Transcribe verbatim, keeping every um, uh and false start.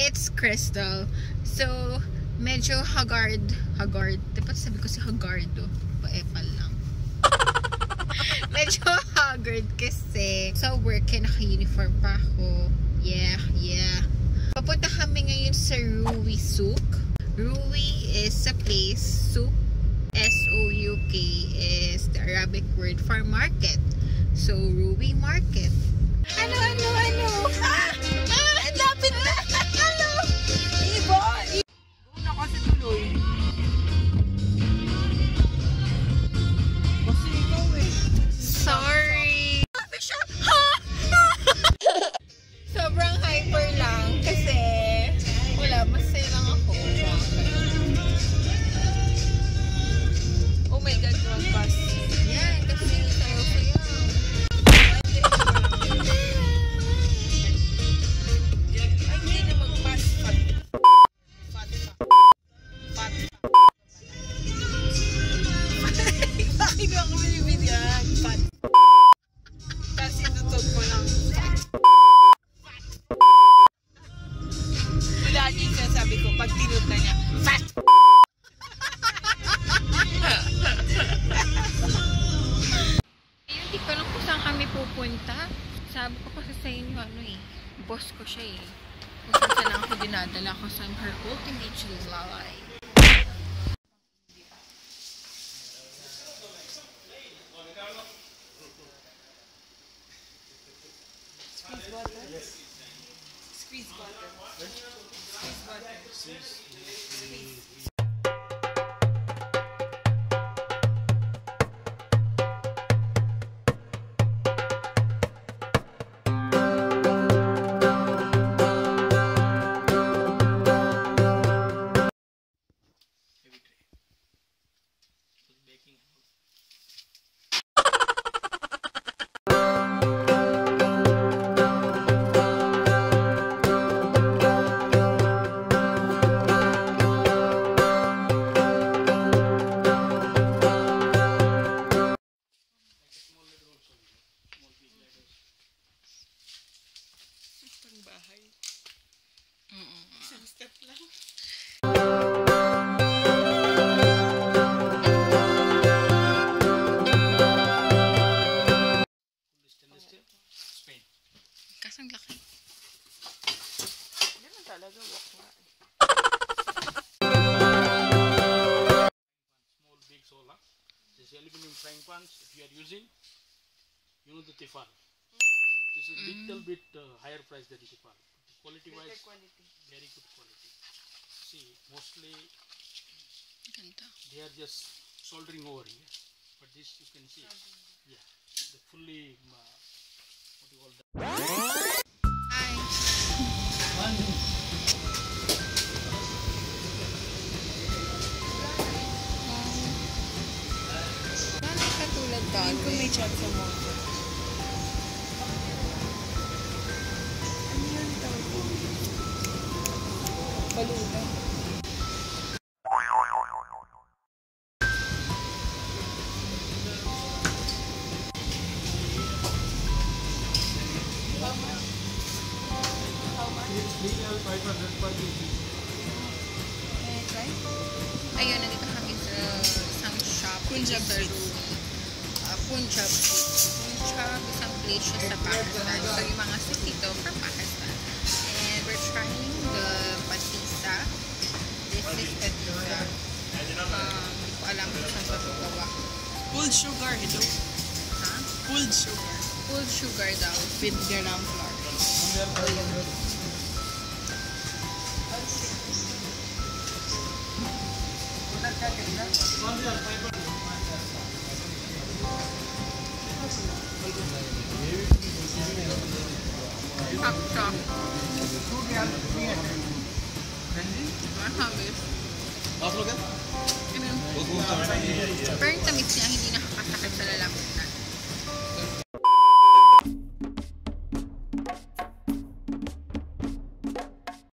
it's crystal. So, medyo haggard. Haggard. Dapat sabi ko si Haggardo. Paepal lang. Medyo haggard kasi. So, work and naka-uniform pa ako. Yeah, yeah. Papunta kami ngayon sa Ruwi Souq. Ruwi is a place. Souq, S O U K, is the Arabic word for market. So, Ruwi Market. Ano, ano, ano? Ah! Ah! Lapit na! Ano? Ibon! Doon ako sa tuloy. Kasi ikaw eh. Sorry! Sabi siya! Ha! Sobrang hyper lang kasi wala, masaya lang ako. Oh my God, road bus. Yan, kasi tayo kaya. Sabi ko kasi sa inyo, ano eh, boss ko siya eh. Kung saan lang ako dinadala ko sa her ultimate cheese lalay. Squeeze butter? Squeeze butter. Squeeze butter. Squeeze. If you are using, you know the Tefal. Mm. This is a mm. little bit uh, higher price than the Tefal. Quality wise, quality. Very good quality. See, mostly Ganta. They are just soldering over here. But this you can see, yeah, the fully uh, what do you call that? Hi. One. Hindi ko may chat sa motor. Ano yan tawag ko? Baluta. How much? How much? It's three thousand five hundred per kg. May I try? Ayun, nandito kami sa isang shop. Punjab Sweets. Punjab. Punjab is a place sa Pakistan. So, yung mga sweets dito from Pakistan. And we're trying the patisa. This is patisa. Hindi ko alam kung saan patugawa. Pulled sugar, ito. Ha? Pulled sugar. Pulled sugar daw. With gram flour. Ayun. Hakka. Parang tamis niya, hindi nakakatakip sa lalaki.